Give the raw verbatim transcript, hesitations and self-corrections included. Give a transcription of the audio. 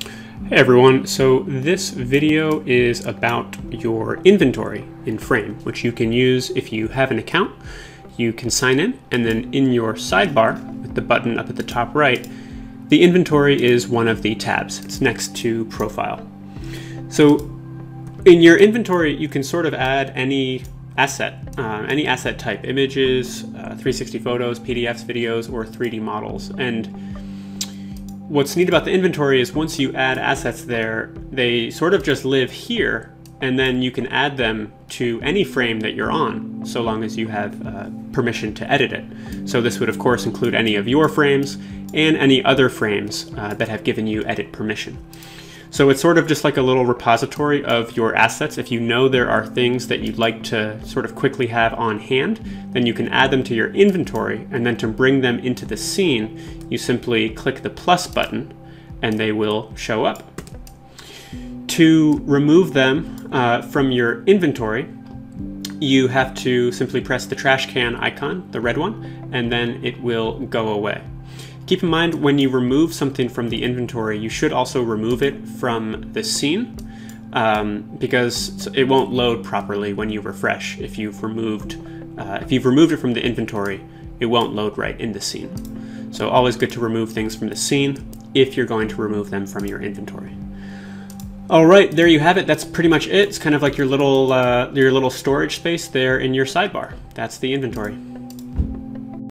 Hey everyone, so this video is about your inventory in Frame, which you can use if you have an account. You can sign in, and then in your sidebar, with the button up at the top right, the inventory is one of the tabs. It's next to profile. So in your inventory, you can sort of add any asset, uh, any asset type, images, uh, three sixty photos, P D Fs, videos, or three D models. And what's neat about the inventory is once you add assets there, they sort of just live here, and then you can add them to any frame that you're on, so long as you have uh, permission to edit it. So this would of course include any of your frames and any other frames uh, that have given you edit permission. So it's sort of just like a little repository of your assets. If you know there are things that you'd like to sort of quickly have on hand, then you can add them to your inventory, and then to bring them into the scene, you simply click the plus button and they will show up. To remove them uh, from your inventory, you have to simply press the trash can icon, the red one, and then it will go away. Keep in mind, when you remove something from the inventory, you should also remove it from the scene um, because it won't load properly when you refresh. If you've removed, uh, if you've removed it from the inventory, it won't load right in the scene. So always good to remove things from the scene if you're going to remove them from your inventory. All right, there you have it. That's pretty much it. It's kind of like your little, uh, your little storage space there in your sidebar. That's the inventory.